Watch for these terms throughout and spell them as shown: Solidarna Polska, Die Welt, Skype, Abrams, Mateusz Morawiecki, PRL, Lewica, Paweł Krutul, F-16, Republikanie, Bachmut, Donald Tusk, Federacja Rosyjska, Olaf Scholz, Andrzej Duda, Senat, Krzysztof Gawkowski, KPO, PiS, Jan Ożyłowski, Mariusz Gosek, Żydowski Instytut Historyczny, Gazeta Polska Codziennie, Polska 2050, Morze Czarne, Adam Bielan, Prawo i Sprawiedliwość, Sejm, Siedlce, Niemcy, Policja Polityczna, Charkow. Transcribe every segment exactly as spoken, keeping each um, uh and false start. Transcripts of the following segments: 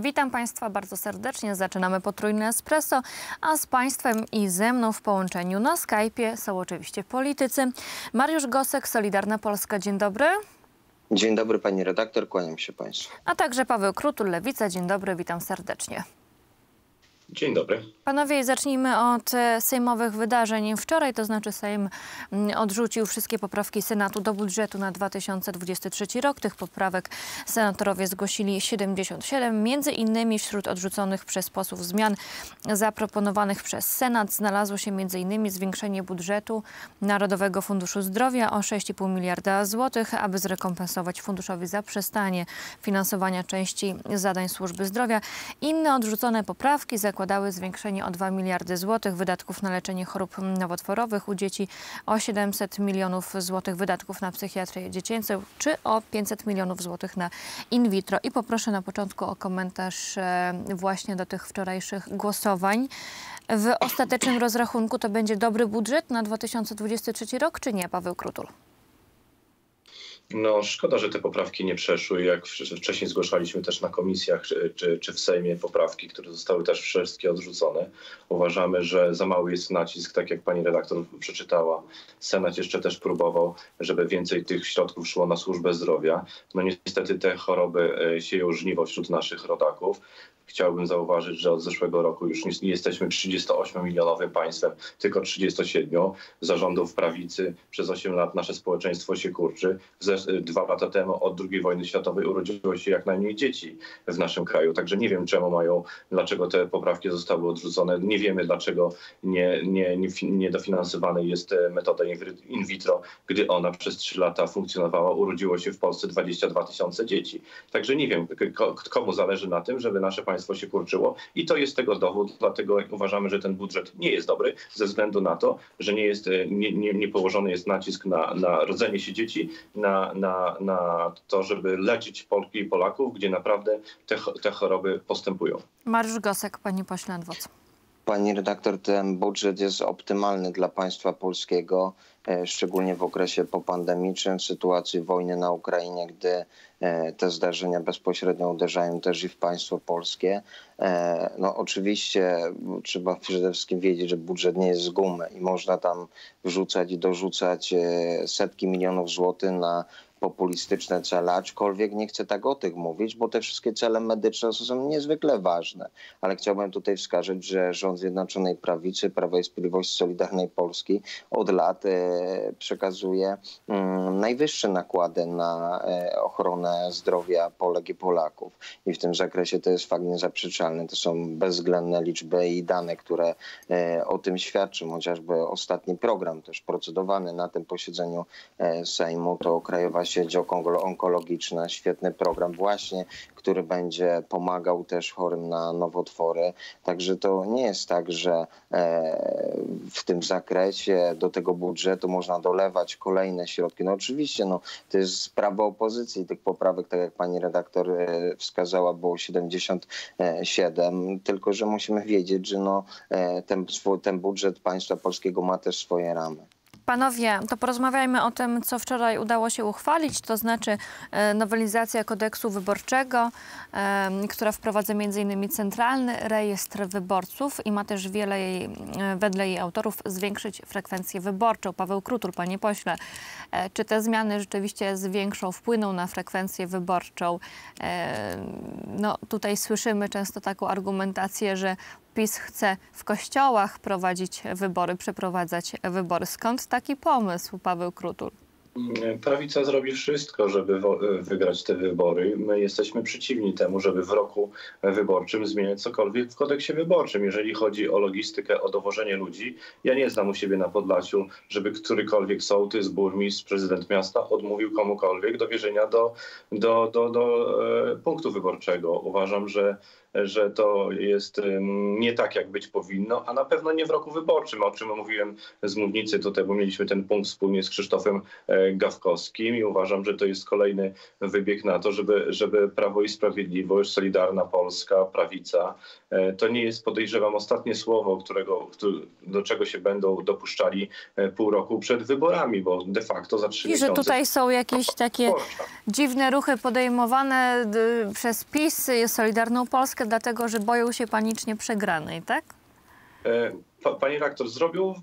Witam Państwa bardzo serdecznie. Zaczynamy potrójne espresso, a z Państwem i ze mną w połączeniu na Skype'ie są oczywiście politycy. Mariusz Gosek, Solidarna Polska. Dzień dobry. Dzień dobry Pani redaktor, kłaniam się Państwu. A także Paweł Krutul, Lewica. Dzień dobry, witam serdecznie. Dzień dobry. Panowie, zacznijmy od sejmowych wydarzeń. Wczoraj, to znaczy Sejm odrzucił wszystkie poprawki Senatu do budżetu na dwa tysiące dwudziesty trzeci rok. Tych poprawek senatorowie zgłosili siedemdziesiąt siedem. Między innymi wśród odrzuconych przez posłów zmian zaproponowanych przez Senat znalazło się między innymi zwiększenie budżetu Narodowego Funduszu Zdrowia o sześć i pół miliarda złotych, aby zrekompensować funduszowi zaprzestanie finansowania części zadań służby zdrowia. Inne odrzucone poprawki zakładały zwiększenie o dwa miliardy złotych wydatków na leczenie chorób nowotworowych u dzieci, o siedemset milionów złotych wydatków na psychiatrię dziecięcą, czy o pięćset milionów złotych na in vitro. I poproszę na początku o komentarz właśnie do tych wczorajszych głosowań. W ostatecznym rozrachunku to będzie dobry budżet na dwa tysiące dwudziesty trzeci rok, czy nie, Paweł Krutul? No szkoda, że te poprawki nie przeszły. Jak wcześniej zgłaszaliśmy też na komisjach czy, czy w Sejmie poprawki, które zostały też wszystkie odrzucone. Uważamy, że za mały jest nacisk, tak jak pani redaktor przeczytała. Senat jeszcze też próbował, żeby więcej tych środków szło na służbę zdrowia. No niestety te choroby sieją żniwo wśród naszych rodaków. Chciałbym zauważyć, że od zeszłego roku już nie jesteśmy trzydziestoośmiomilionowym państwem, tylko trzydziestosiedmiu. Zarządów prawicy przez osiem lat nasze społeczeństwo się kurczy. Dwa lata temu od drugiej wojny światowej urodziło się jak najmniej dzieci w naszym kraju. Także nie wiem, czemu mają, dlaczego te poprawki zostały odrzucone. Nie wiemy, dlaczego nie, nie, nie, nie dofinansowana jest metoda in vitro, gdy ona przez trzy lata funkcjonowała. Urodziło się w Polsce dwadzieścia dwa tysiące dzieci. Także nie wiem, komu zależy na tym, żeby nasze państwo Państwo się kurczyło i to jest tego dowód, dlatego uważamy, że ten budżet nie jest dobry ze względu na to, że nie, jest, nie, nie, nie położony jest nacisk na, na rodzenie się dzieci, na, na, na to, żeby leczyć Polki i Polaków, gdzie naprawdę te, te choroby postępują. Mariusz Gosek, Pani Pośle Adwoc. Pani redaktor, ten budżet jest optymalny dla państwa polskiego, szczególnie w okresie popandemicznym, sytuacji wojny na Ukrainie, gdy te zdarzenia bezpośrednio uderzają też i w państwo polskie. No oczywiście trzeba przede wszystkim wiedzieć, że budżet nie jest z gumy i można tam wrzucać i dorzucać setki milionów złotych na populistyczne cele, aczkolwiek nie chcę tak o tych mówić, bo te wszystkie cele medyczne są niezwykle ważne. Ale chciałbym tutaj wskazać, że rząd Zjednoczonej Prawicy, Prawa i Sprawiedliwości, Solidarnej Polski od lat przekazuje najwyższe nakłady na ochronę zdrowia Polek i Polaków. I w tym zakresie to jest fakt niezaprzeczalny. To są bezwzględne liczby i dane, które o tym świadczą. Chociażby ostatni program też procedowany na tym posiedzeniu Sejmu to Krajowa Sieć Onkologiczna. Świetny program właśnie, który będzie pomagał też chorym na nowotwory. Także to nie jest tak, że w tym zakresie do tego budżetu można dolewać kolejne środki. No oczywiście, no, to jest sprawa opozycji. Tych poprawek, tak jak pani redaktor wskazała, było siedemdziesiąt siedem. Tylko że musimy wiedzieć, że no, ten, ten budżet państwa polskiego ma też swoje ramy. Panowie, to porozmawiajmy o tym, co wczoraj udało się uchwalić, to znaczy nowelizacja kodeksu wyborczego, która wprowadza m.in. centralny rejestr wyborców i ma też wiele jej, wedle jej autorów zwiększyć frekwencję wyborczą. Paweł Krutul, panie pośle, czy te zmiany rzeczywiście zwiększą, wpłyną na frekwencję wyborczą? No, tutaj słyszymy często taką argumentację, że PiS chce w kościołach prowadzić wybory, przeprowadzać wybory. Skąd taki pomysł, Paweł Krutul? Prawica zrobi wszystko, żeby wygrać te wybory. My jesteśmy przeciwni temu, żeby w roku wyborczym zmieniać cokolwiek w kodeksie wyborczym. Jeżeli chodzi o logistykę, o dowożenie ludzi, ja nie znam u siebie na Podlasiu, żeby którykolwiek sołtys, burmistrz, prezydent miasta odmówił komukolwiek dowierzenia do, do, do, do, do punktu wyborczego. Uważam, że że to jest nie tak, jak być powinno, a na pewno nie w roku wyborczym, o czym mówiłem z mównicy tutaj, bo mieliśmy ten punkt wspólnie z Krzysztofem Gawkowskim i uważam, że to jest kolejny wybieg na to, żeby, żeby Prawo i Sprawiedliwość, Solidarna Polska, prawica, to nie jest, podejrzewam, ostatnie słowo, którego, do czego się będą dopuszczali pół roku przed wyborami, bo de facto za trzy miesiące... I że tutaj są jakieś takie dziwne ruchy podejmowane przez PiS, Solidarną Polskę, dlatego że boją się panicznie przegranej, tak? Pani rektor, zrobił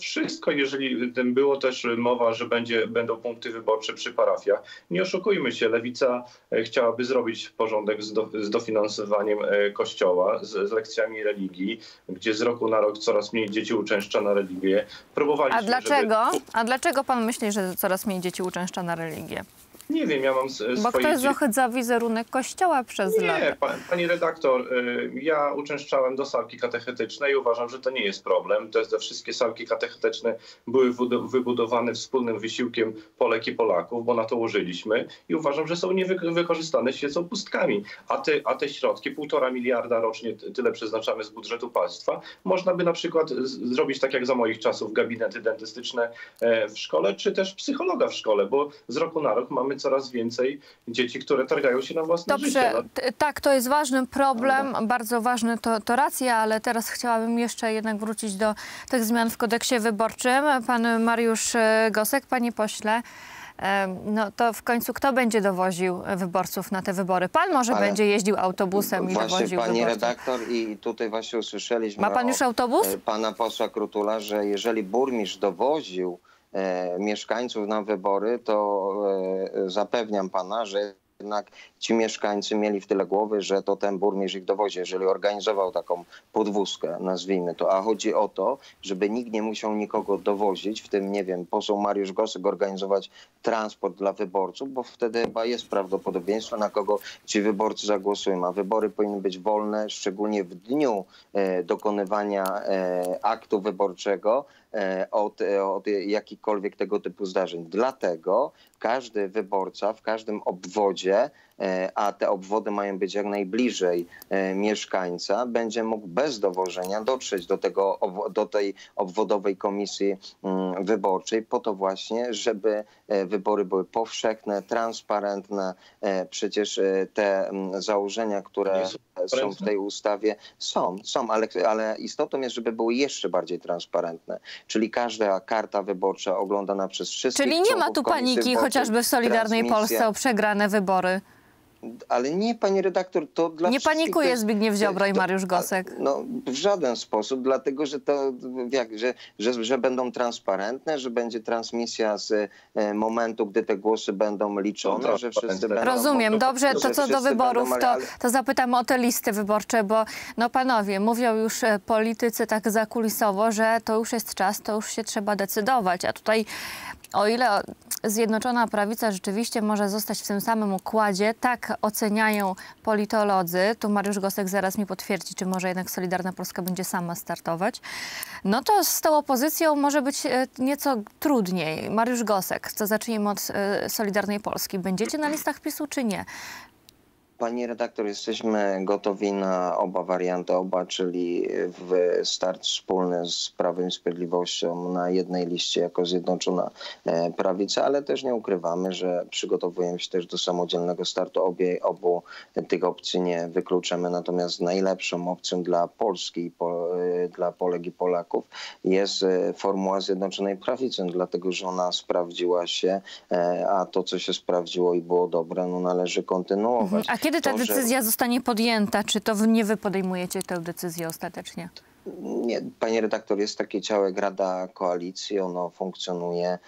wszystko, jeżeli było też mowa, że będzie, będą punkty wyborcze przy parafiach. Nie oszukujmy się, Lewica chciałaby zrobić porządek z, do, z dofinansowaniem kościoła, z, z lekcjami religii, gdzie z roku na rok coraz mniej dzieci uczęszcza na religię. Próbowaliśmy, A dlaczego? Żeby... A dlaczego pan myśli, że coraz mniej dzieci uczęszcza na religię? Nie wiem, ja mam swoje... Bo ktoś zohydza wizerunek Kościoła przez nie, lata. Nie, pan, pani redaktor, ja uczęszczałem do salki katechetycznej i uważam, że to nie jest problem. To jest, te wszystkie salki katechetyczne były wybudowane wspólnym wysiłkiem Polek i Polaków, bo na to użyliśmy i uważam, że są niewykorzystane, są pustkami. A te, a te środki, półtora miliarda rocznie, tyle przeznaczamy z budżetu państwa, można by na przykład zrobić tak jak za moich czasów gabinety dentystyczne w szkole, czy też psychologa w szkole, bo z roku na rok mamy coraz więcej dzieci, które targają się na własne Dobrze, życie. Dobrze, tak, to jest ważny problem, no. bardzo ważny, to, to racja, ale teraz chciałabym jeszcze jednak wrócić do tych zmian w kodeksie wyborczym. Pan Mariusz Gosek, panie pośle, no to w końcu kto będzie dowoził wyborców na te wybory? Pan może ale będzie jeździł autobusem właśnie i dowoził pani wyborców. Redaktor, i tutaj właśnie usłyszeliśmy... Ma pan już autobus? Pana posła Krutula, że jeżeli burmistrz dowoził mieszkańców na wybory, to zapewniam pana, że jednak ci mieszkańcy mieli w tyle głowy, że to ten burmistrz ich dowozi, jeżeli organizował taką podwózkę, nazwijmy to. A chodzi o to, żeby nikt nie musiał nikogo dowozić, w tym, nie wiem, poseł Mariusz Gosek organizować transport dla wyborców, bo wtedy chyba jest prawdopodobieństwo, na kogo ci wyborcy zagłosują. A wybory powinny być wolne, szczególnie w dniu e, dokonywania e, aktu wyborczego, Od, od jakichkolwiek tego typu zdarzeń. Dlatego każdy wyborca w każdym obwodzie, a te obwody mają być jak najbliżej mieszkańca, będzie mógł bez dowożenia dotrzeć do, tego, do tej obwodowej komisji wyborczej po to właśnie, żeby wybory były powszechne, transparentne. Przecież te założenia, które są w tej ustawie, są, są ale, ale istotą jest, żeby były jeszcze bardziej transparentne. Czyli każda karta wyborcza oglądana przez wszystkich. Czyli nie ma tu paniki, chociażby w Solidarnej Polsce, o przegrane wybory. Ale nie, pani redaktor, to dla Nie panikuje Zbigniew Ziobro i Mariusz Gosek. No, w żaden sposób, dlatego że, to, jak, że, że, że będą transparentne, że będzie transmisja z momentu, gdy te głosy będą liczone, że wszyscy będą... Rozumiem, dobrze, to co do wyborów, to, to zapytam o te listy wyborcze, bo no panowie, mówią już politycy tak zakulisowo, że to już jest czas, to już się trzeba decydować, a tutaj... O ile Zjednoczona Prawica rzeczywiście może zostać w tym samym układzie, tak oceniają politolodzy, tu Mariusz Gosek zaraz mi potwierdzi, czy może jednak Solidarna Polska będzie sama startować, no to z tą opozycją może być nieco trudniej. Mariusz Gosek, to zacznijmy od Solidarnej Polski. Będziecie na listach PiS-u czy nie? Pani redaktor, jesteśmy gotowi na oba warianty, oba, czyli w start wspólny z Prawem i Sprawiedliwością na jednej liście jako Zjednoczona Prawica, ale też nie ukrywamy, że przygotowujemy się też do samodzielnego startu. Obie, obu tych opcji nie wykluczamy, natomiast najlepszą opcją dla Polski, po, dla Polek i Polaków jest formuła Zjednoczonej Prawicy, dlatego że ona sprawdziła się, a to, co się sprawdziło i było dobre, no należy kontynuować. A kiedy ta to, decyzja że... zostanie podjęta? Czy to nie wy podejmujecie tę decyzję ostatecznie? Nie, pani redaktor, jest takie ciało jak Rada Koalicji, ono funkcjonuje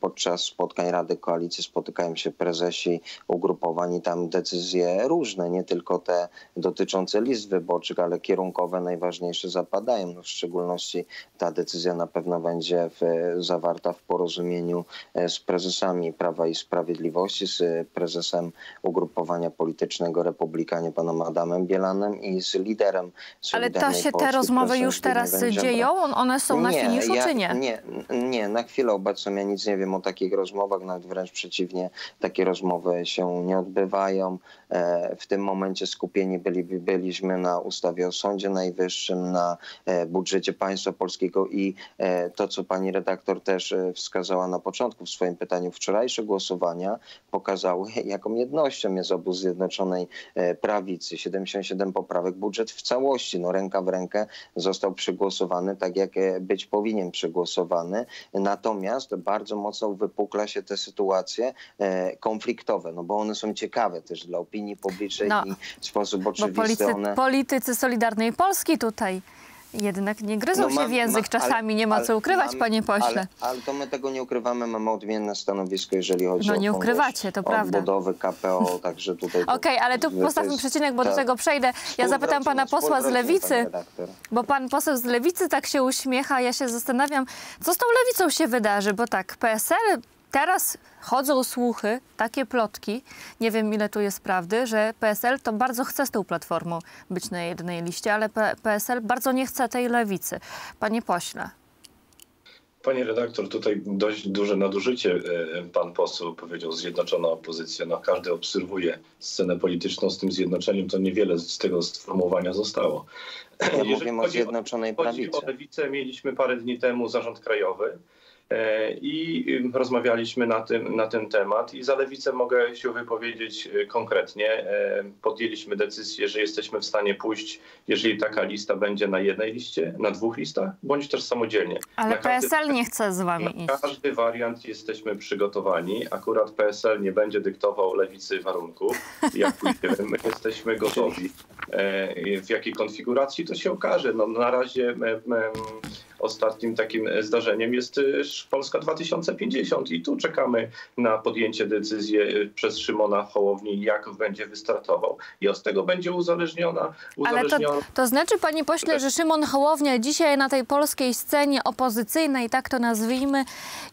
podczas spotkań Rady Koalicji, spotykają się prezesi ugrupowań i tam decyzje różne, nie tylko te dotyczące list wyborczych, ale kierunkowe najważniejsze zapadają, no, w szczególności ta decyzja na pewno będzie w, zawarta w porozumieniu z prezesami Prawa i Sprawiedliwości, z prezesem ugrupowania politycznego Republikanie, panem Adamem Bielanem i z liderem Solidarnej Polski. rozmowy już teraz dzieją? One są na finiszu, czy nie? Nie, nie, na chwilę obecną ja nic nie wiem o takich rozmowach, nawet wręcz przeciwnie, takie rozmowy się nie odbywają. W tym momencie skupieni byli, byliśmy na ustawie o Sądzie Najwyższym, na budżecie państwa polskiego i to, co pani redaktor też wskazała na początku w swoim pytaniu, wczorajsze głosowania pokazały, jaką jednością jest obóz Zjednoczonej Prawicy. siedemdziesiąt siedem poprawek, budżet w całości, no ręka w rękę został przegłosowany tak, jak być powinien przegłosowany. Natomiast bardzo mocno uwypukla się te sytuacje konfliktowe, no bo one są ciekawe też dla opinii publicznej no, i w sposób oczywisty policy, one... Politycy Solidarnej Polski tutaj... Jednak nie gryzą no, się mam, w język, ma, czasami ale, nie ma co ukrywać, mam, panie pośle. Ale, ale to my tego nie ukrywamy, mamy odmienne stanowisko, jeżeli chodzi no, o nie ukrywacie, to prawda. Odbudowy K P O, także tutaj... Okej, okay, ale tu postawmy przecinek, bo ta, do tego przejdę. Ja zapytam pana posła z Lewicy, bo pan poseł z Lewicy tak się uśmiecha, ja się zastanawiam, co z tą Lewicą się wydarzy, bo tak, P S L... Teraz chodzą słuchy, takie plotki, nie wiem ile tu jest prawdy, że P S L to bardzo chce z tą Platformą być na jednej liście, ale P S L bardzo nie chce tej lewicy. Panie pośle. Pani redaktor, tutaj dość duże nadużycie pan poseł powiedział, zjednoczona opozycja. No, każdy obserwuje scenę polityczną z tym zjednoczeniem, to niewiele z tego sformułowania zostało. Ja mówię o Zjednoczonej Prawicy. Chodzi o lewicę, mieliśmy parę dni temu zarząd krajowy. I rozmawialiśmy na, tym, na ten temat i za lewicę mogę się wypowiedzieć konkretnie. Podjęliśmy decyzję, że jesteśmy w stanie pójść, jeżeli taka lista będzie na jednej liście, na dwóch listach, bądź też samodzielnie. Ale każdy, P S L nie chce z wami iść. Na każdy wariant jesteśmy przygotowani. Akurat P S L nie będzie dyktował lewicy warunków. Jak pójdziemy, my jesteśmy gotowi. W jakiej konfiguracji to się okaże. No, na razie... My, my, ostatnim takim zdarzeniem jest Polska dwa tysiące pięćdziesiąt i tu czekamy na podjęcie decyzji przez Szymona Hołowni, jak będzie wystartował i od tego będzie uzależniona. uzależniona... Ale to, to znaczy, panie pośle, że Szymon Hołownia dzisiaj na tej polskiej scenie opozycyjnej, tak to nazwijmy,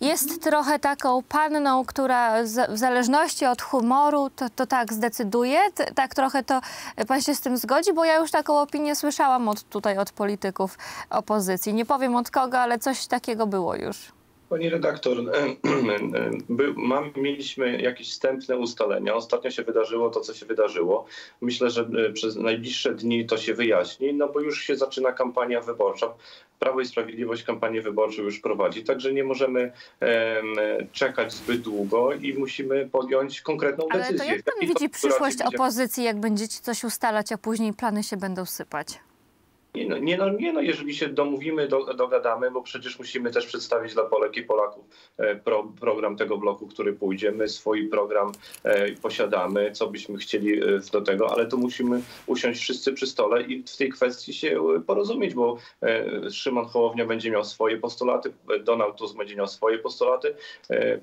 jest trochę taką panną, która w zależności od humoru to, to tak zdecyduje, tak trochę to pan się z tym zgodzi, bo ja już taką opinię słyszałam od, tutaj od polityków opozycji. Nie powiem od kogo, ale coś takiego było już. Pani redaktor, by, mam, mieliśmy jakieś wstępne ustalenia. Ostatnio się wydarzyło to, co się wydarzyło. Myślę, że przez najbliższe dni to się wyjaśni, no bo już się zaczyna kampania wyborcza. Prawo i Sprawiedliwość kampanię wyborczą już prowadzi, także nie możemy em, czekać zbyt długo i musimy podjąć konkretną ale decyzję. Ale to jak pan widzi przyszłość opozycji, jak będziecie coś ustalać, a później plany się będą sypać? Nie no, nie, no, nie no, jeżeli się domówimy, do, dogadamy, bo przecież musimy też przedstawić dla Polek i Polaków pro, program tego bloku, który pójdzie. My swój program e, posiadamy, co byśmy chcieli do tego, ale tu musimy usiąść wszyscy przy stole i w tej kwestii się porozumieć, bo e, Szymon Hołownia będzie miał swoje postulaty, Donald Tusk będzie miał swoje postulaty. E, e,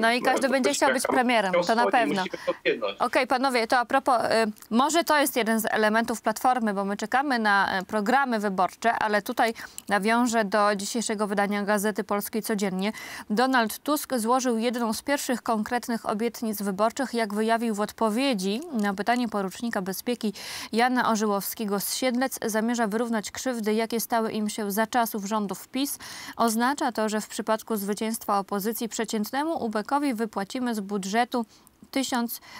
no i każdy będzie chciał być premierem, to na pewno. Okej, okay, panowie, to a propos, y, może to jest jeden z elementów Platformy, bo my czekamy na program Programy wyborcze, ale tutaj nawiążę do dzisiejszego wydania Gazety Polskiej Codziennie. Donald Tusk złożył jedną z pierwszych konkretnych obietnic wyborczych, jak wyjawił w odpowiedzi na pytanie porucznika bezpieki Jana Ożyłowskiego z Siedlec. Zamierza wyrównać krzywdy, jakie stały im się za czasów rządów PiS. Oznacza to, że w przypadku zwycięstwa opozycji przeciętnemu ubekowi wypłacimy z budżetu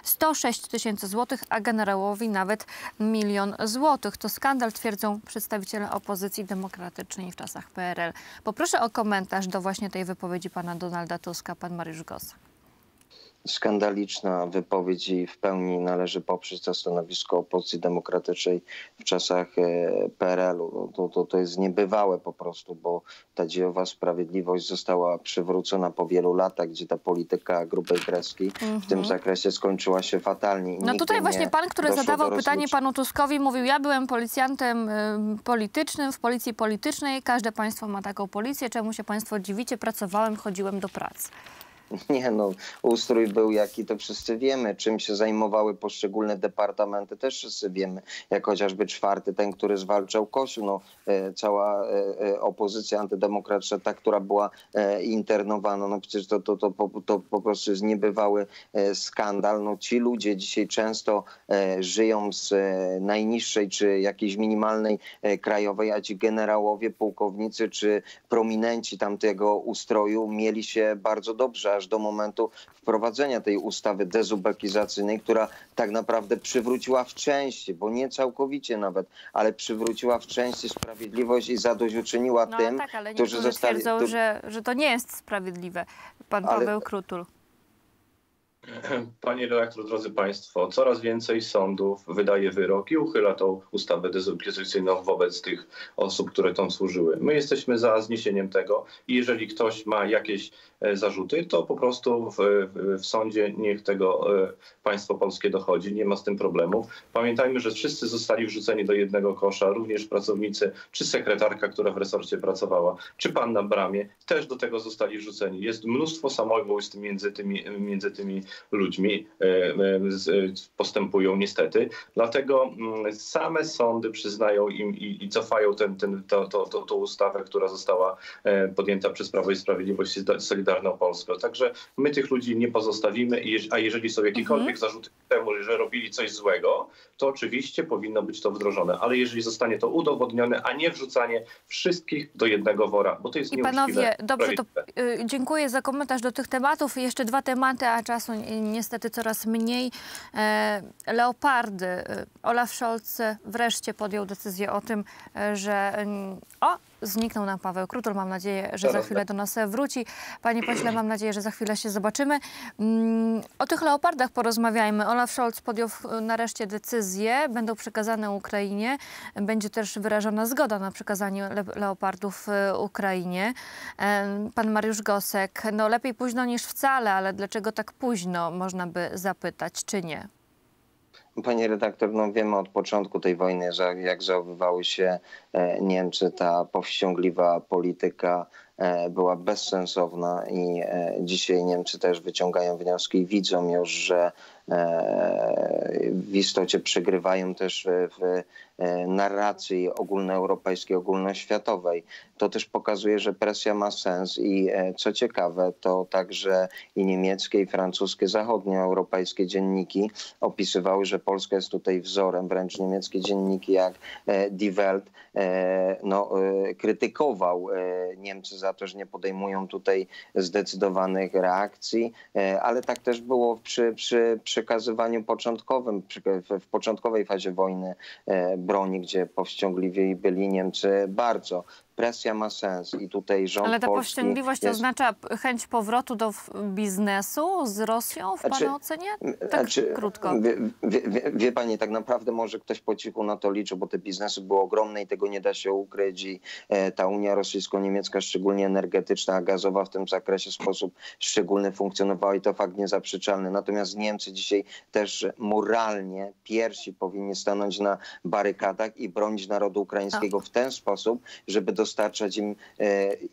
sto sześć tysięcy złotych, a generałowi nawet milion złotych. To skandal, twierdzą przedstawiciele opozycji demokratycznej w czasach P R L. Poproszę o komentarz do właśnie tej wypowiedzi pana Donalda Tuska, pan Mariusz Gosek. Skandaliczna wypowiedź i w pełni należy poprzeć to stanowisko opozycji demokratycznej w czasach P R L-u. To, to, to jest niebywałe po prostu, bo ta dziejowa sprawiedliwość została przywrócona po wielu latach, gdzie ta polityka grubej kreski mhm. w tym zakresie skończyła się fatalnie. I no tutaj właśnie pan, który zadawał pytanie panu Tuskowi, mówił, ja byłem policjantem y, politycznym, w policji politycznej, każde państwo ma taką policję, czemu się państwo dziwicie, pracowałem, chodziłem do pracy. Nie no, ustrój był jaki, to wszyscy wiemy. Czym się zajmowały poszczególne departamenty, też wszyscy wiemy. Jak chociażby czwarty, ten, który zwalczał Kościół. No, e, cała e, opozycja antydemokratyczna, ta, która była e, internowana. No przecież to, to, to, to, to po prostu jest niebywały e, skandal. No ci ludzie dzisiaj często e, żyją z e, najniższej czy jakiejś minimalnej e, krajowej, a ci generałowie, pułkownicy czy prominenci tamtego ustroju mieli się bardzo dobrze, aż do momentu wprowadzenia tej ustawy dezubekizacyjnej, która tak naprawdę przywróciła w części, bo nie całkowicie nawet, ale przywróciła w części sprawiedliwość i zadośćuczyniła no, tym, tak, ale którzy zostali... twierdzą, to... Że, że to nie jest sprawiedliwe. Pan ale... Paweł Krutul. Panie redaktor, drodzy państwo, coraz więcej sądów wydaje wyrok i uchyla tą ustawę dezubekizacyjną wobec tych osób, które tam służyły. My jesteśmy za zniesieniem tego i jeżeli ktoś ma jakieś zarzuty, to po prostu w, w, w sądzie niech tego państwo polskie dochodzi, nie ma z tym problemów. Pamiętajmy, że wszyscy zostali wrzuceni do jednego kosza, również pracownicy, czy sekretarka, która w resorcie pracowała, czy pan na bramie, też do tego zostali wrzuceni. Jest mnóstwo samobójstw między tymi, między tymi ludźmi, postępują niestety. Dlatego same sądy przyznają im i, i cofają tę ten, ten, to, to, to, to ustawę, która została podjęta przez Prawo i Sprawiedliwość i Solidarną Polskę. Także my tych ludzi nie pozostawimy, a jeżeli są jakiekolwiek mhm. zarzuty temu, że robili coś złego, to oczywiście powinno być to wdrożone. Ale jeżeli zostanie to udowodnione, a nie wrzucanie wszystkich do jednego wora, bo to jest nieuczciwe. I panowie, dobrze, to dziękuję za komentarz do tych tematów. Jeszcze dwa tematy, a czasu niestety coraz mniej. Leopardy. Olaf Scholz wreszcie podjął decyzję o tym, że... O, zniknął nam Paweł Krutul. Mam nadzieję, że za chwilę do nas wróci. Panie pośle, mam nadzieję, że za chwilę się zobaczymy. O tych leopardach porozmawiajmy. Olaf Scholz podjął nareszcie decyzję. Będą przekazane Ukrainie. Będzie też wyrażona zgoda na przekazanie leopardów Ukrainie. Pan Mariusz Gosek. No lepiej późno niż wcale, ale dlaczego tak późno, można by zapytać, czy nie? Panie redaktor, no wiemy od początku tej wojny, że jak zachowywały się Niemcy, ta powściągliwa polityka była bezsensowna i dzisiaj Niemcy też wyciągają wnioski i widzą już, że w istocie przegrywają też w narracji ogólnoeuropejskiej, ogólnoświatowej. To też pokazuje, że presja ma sens i co ciekawe, to także i niemieckie, i francuskie, zachodnioeuropejskie dzienniki opisywały, że Polska jest tutaj wzorem, wręcz niemieckie dzienniki jak Die Welt no, krytykował Niemcy za to, że nie podejmują tutaj zdecydowanych reakcji, ale tak też było przy, przy przekazywaniu początkowym, w początkowej fazie wojny broni, gdzie powściągliwi byli Niemcy bardzo. Presja ma sens i tutaj rząd ale ta polski powściągliwość jest... oznacza chęć powrotu do biznesu z Rosją w pana czy, ocenie? Tak czy, krótko. Wie, wie, wie pani, tak naprawdę może ktoś po cichu na to liczył, bo te biznesy były ogromne i tego nie da się ukryć i ta Unia Rosyjsko-Niemiecka, szczególnie energetyczna, a gazowa w tym zakresie w sposób szczególny funkcjonowała i to fakt niezaprzeczalny. Natomiast Niemcy dzisiaj też moralnie piersi powinni stanąć na barykadach i bronić narodu ukraińskiego w ten sposób, żeby do dostarczać im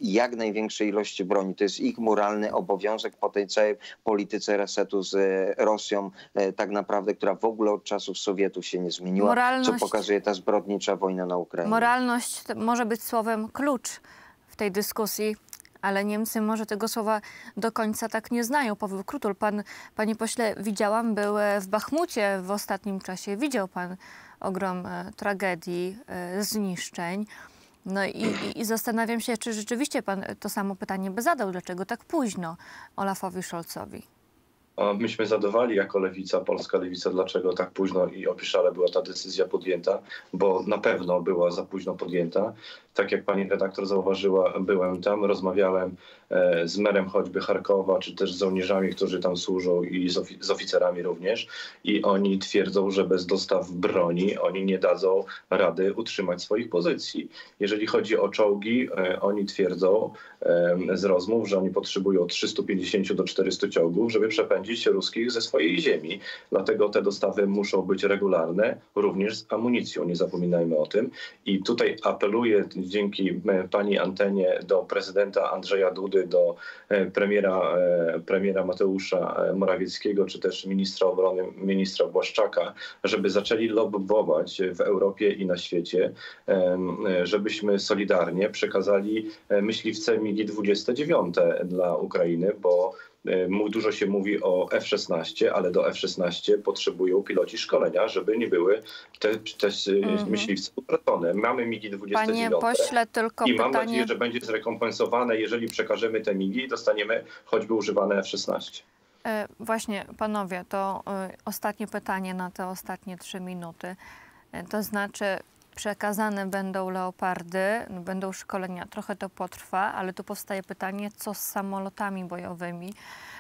jak największej ilości broni. To jest ich moralny obowiązek po tej całej polityce resetu z Rosją, tak naprawdę, która w ogóle od czasów Sowietów się nie zmieniła, moralność, co pokazuje ta zbrodnicza wojna na Ukrainie. Moralność może być słowem klucz w tej dyskusji, ale Niemcy może tego słowa do końca tak nie znają. Paweł Krutul, pan, panie pośle, widziałam, był w Bachmucie w ostatnim czasie. Widział pan ogrom tragedii, zniszczeń. No i, i zastanawiam się, czy rzeczywiście pan to samo pytanie by zadał, dlaczego tak późno Olafowi Scholzowi? Myśmy zadawali jako Lewica, Polska Lewica, dlaczego tak późno i opieszale była ta decyzja podjęta, bo na pewno była za późno podjęta. Tak jak pani redaktor zauważyła, byłem tam, rozmawiałem z merem choćby Charkowa, czy też z żołnierzami, którzy tam służą i z, ofi z oficerami również. I oni twierdzą, że bez dostaw broni oni nie dadzą rady utrzymać swoich pozycji. Jeżeli chodzi o czołgi, oni twierdzą z rozmów, że oni potrzebują od trzystu pięćdziesięciu do czterystu czołgów, żeby przepędzić ruskich ze swojej ziemi. Dlatego te dostawy muszą być regularne, również z amunicją, nie zapominajmy o tym. I tutaj apeluję dzięki pani antenie do prezydenta Andrzeja Dudy, Dudy do premiera, premiera Mateusza Morawieckiego, czy też ministra obrony, ministra Błaszczaka, żeby zaczęli lobbować w Europie i na świecie, żebyśmy solidarnie przekazali myśliwce MiG dwadzieścia dziewięć dla Ukrainy, bo dużo się mówi o F szesnaście, ale do F szesnaście potrzebują piloci szkolenia, żeby nie były te, te mm-hmm. myśliwce utracone. Mamy MiG dwadzieścia dziewięć. Panie pośle, tylko i pytanie... mam nadzieję, że będzie zrekompensowane, jeżeli przekażemy te MiGi i dostaniemy choćby używane F szesnaście. Właśnie, panowie, to ostatnie pytanie na te ostatnie trzy minuty. To znaczy... Przekazane będą leopardy, będą szkolenia. Trochę to potrwa, ale tu powstaje pytanie, co z samolotami bojowymi?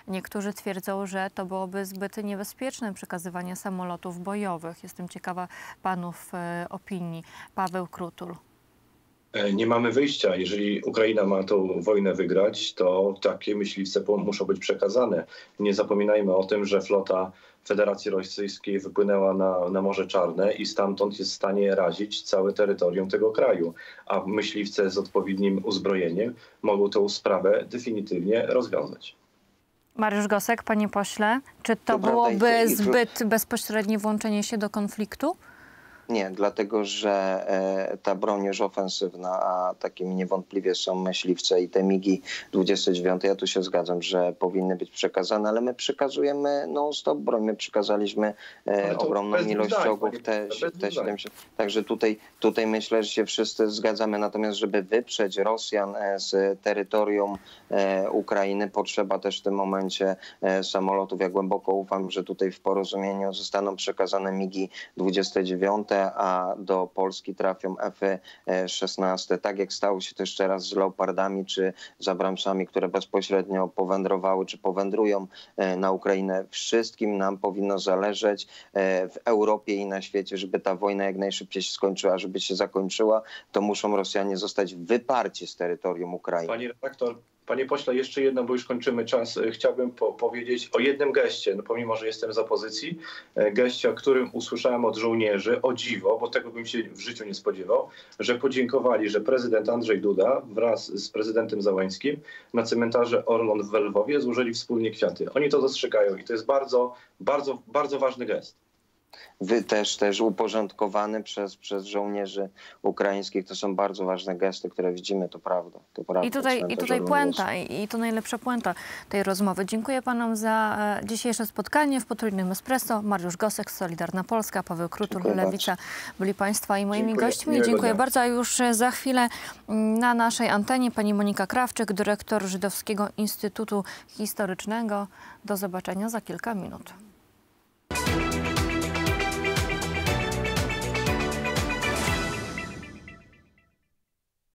Niektórzy twierdzą, że to byłoby zbyt niebezpieczne przekazywanie samolotów bojowych. Jestem ciekawa panów y, opinii. Paweł Krutul. Nie mamy wyjścia. Jeżeli Ukraina ma tą wojnę wygrać, to takie myśliwce muszą być przekazane. Nie zapominajmy o tym, że flota Federacji Rosyjskiej wypłynęła na, na Morze Czarne i stamtąd jest w stanie razić całe terytorium tego kraju. A myśliwce z odpowiednim uzbrojeniem mogą tę sprawę definitywnie rozwiązać. Mariusz Gosek, panie pośle, czy to, to byłoby zbyt bezpośrednie włączenie się do konfliktu? Nie, dlatego że ta broń już ofensywna, a takimi niewątpliwie są myśliwce i te MiGi dwadzieścia dziewięć, ja tu się zgadzam, że powinny być przekazane, ale my przekazujemy non-stop broń, my przekazaliśmy ogromną ilość czołgów, te, te siedemdziesiąt. Także tutaj, tutaj myślę, że się wszyscy zgadzamy, natomiast żeby wyprzeć Rosjan z terytorium Ukrainy, potrzeba też w tym momencie samolotów. Ja głęboko ufam, że tutaj w porozumieniu zostaną przekazane MiGi dwadzieścia dziewięć, a do Polski trafią F szesnaście. Tak jak stało się to jeszcze raz z leopardami czy z abramsami, które bezpośrednio powędrowały czy powędrują na Ukrainę. Wszystkim nam powinno zależeć w Europie i na świecie, żeby ta wojna jak najszybciej się skończyła. Żeby się zakończyła, to muszą Rosjanie zostać wyparci z terytorium Ukrainy. Pani redaktor. Panie pośle, jeszcze jedno, bo już kończymy czas. Chciałbym po powiedzieć o jednym geście, no pomimo, że jestem z opozycji. Geście, o którym usłyszałem od żołnierzy, o dziwo, bo tego bym się w życiu nie spodziewał, że podziękowali, że prezydent Andrzej Duda wraz z prezydentem Zełańskim na cmentarze Orlon w Lwowie złożyli wspólnie kwiaty. Oni to dostrzegają i to jest bardzo, bardzo, bardzo ważny gest. Wy też, też uporządkowany przez, przez żołnierzy ukraińskich. To są bardzo ważne gesty, które widzimy, to prawda. To prawda. I tutaj, i tutaj puenta, i, i to najlepsza puenta tej rozmowy. Dziękuję panom za dzisiejsze spotkanie w Potrójnym Espresso. Mariusz Gosek, Solidarna Polska, Paweł Krutul, dziękuję Lewica. Bardzo. Byli państwa i moimi dziękuję. gośćmi. Miłego Dziękuję dnia. bardzo. A już za chwilę na naszej antenie pani Monika Krawczyk, dyrektor Żydowskiego Instytutu Historycznego. Do zobaczenia za kilka minut.